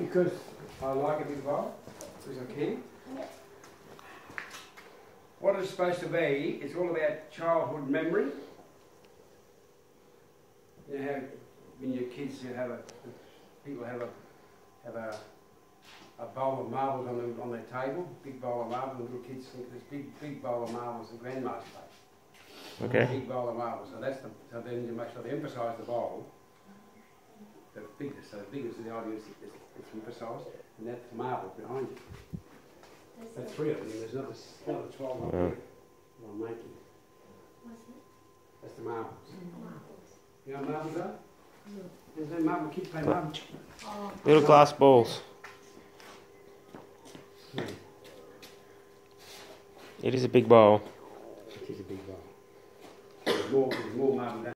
because I like a big bowl, because I care. What it's supposed to be, it's all about childhood memory. You know how when your kids people have a bowl of marbles on them, on their table, big bowl of marbles, and little kids think this big bowl of marbles and grandma's plate. Okay. Big bowl of marbles. So that's the, so then you make sure they emphasise the bowl. The biggest, so the biggest of the audience is it's emphasised, and that's the marble behind you. That's 3 of them. There's another 12 up there. I'm making. What's that? That's the marbles. You know what marbles are? No. There's no marble kids play marbles. Oh. Little glass balls. Hmm. It is a big bowl. It is a big bowl. There's more marble.